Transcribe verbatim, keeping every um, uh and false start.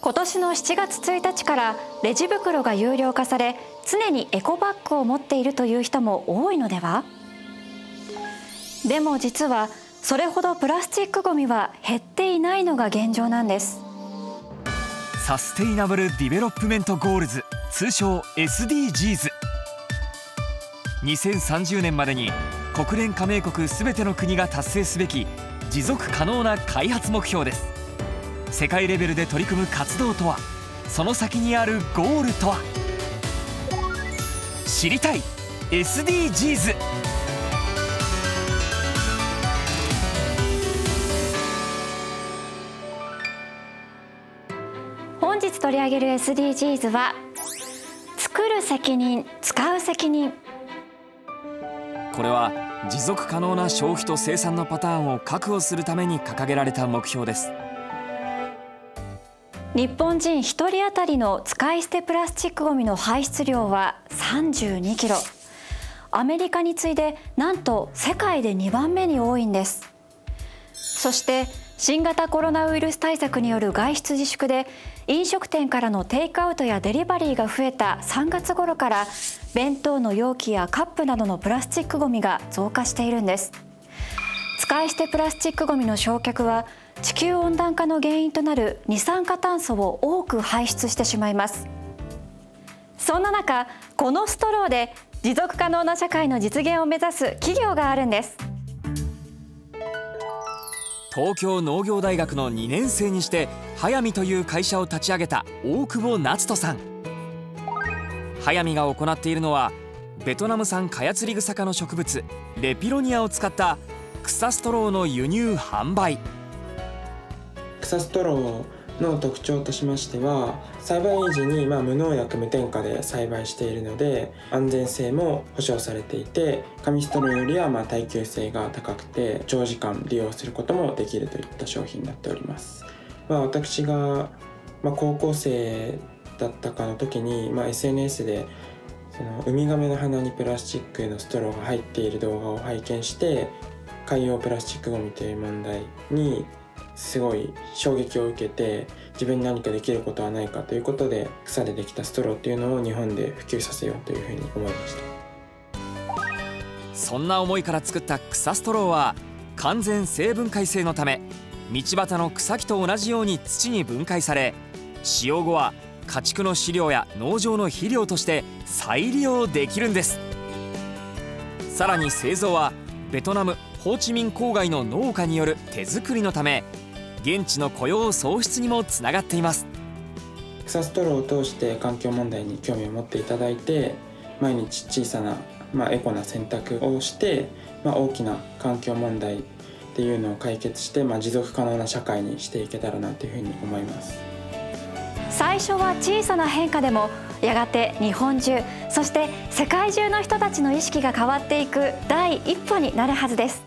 今年のしちがつついたちからレジ袋が有料化され、常にエコバッグを持っているという人も多いのでは？でも実はそれほどプラスチックごみは減っていないのが現状なんです。サステイナブル・ディベロップメント・ゴールズ、通称 エスディージーズ。 にせんさんじゅうねんまでに国連加盟国すべての国が達成すべき持続可能な開発目標です。世界レベルで取り組む活動とは、その先にあるゴールとは。知りたい エスディージーズ。 本日取り上げる エスディージーズ は、作る責任、使う責任。これは持続可能な消費と生産のパターンを確保するために掲げられた目標です。日本人ひとり当たりの使い捨てプラスチックごみの排出量はさんじゅうにキロ。アメリカに次いでなんと世界でにばんめに多いんです。そして新型コロナウイルス対策による外出自粛で飲食店からのテイクアウトやデリバリーが増えたさんがつごろから、弁当の容器やカップなどのプラスチックごみが増加しているんです。使い捨てプラスチックごみの焼却は地球温暖化の原因となる二酸化炭素を多く排出してしまいます。そんな中、このストローで持続可能な社会の実現を目指す企業があるんです。東京農業大学のにねんせいにしてHAYAMIという会社を立ち上げた大久保夏人さん。HAYAMIが行っているのは、ベトナム産カヤツリグサ科の植物レピロニアを使った草ストローの輸入販売。草ストローの特徴としましては、栽培時にまあ無農薬無添加で栽培しているので、安全性も保証されていて、紙ストローよりはまあ耐久性が高くて、長時間利用することもできるといった商品になっております。まあ、私がまあ高校生だったかの時に、まあ、エスエヌエス でそのウミガメの鼻にプラスチックのストローが入っている動画を拝見して、海洋プラスチックごみという問題にすごい衝撃を受けて、自分に何かできることはないかということで、草でできたストローっていうのを日本で普及させようというふうに思いました。そんな思いから作った草ストローは、完全生分解性のため道端の草木と同じように土に分解され、使用後は家畜の飼料や農場の肥料として再利用できるんです。さらに製造はベトナム・ホーチミン郊外の農家による手作りのため、現地の雇用創出にもつながっています。草ストローを通して環境問題に興味を持っていただいて、毎日小さな、まあ、エコな選択をして、まあ、大きな環境問題っていうのを解決して、まあ、持続可能な社会にしていけたらなというふうに思います。最初は小さな変化でも、やがて日本中、そして世界中の人たちの意識が変わっていく第一歩になるはずです。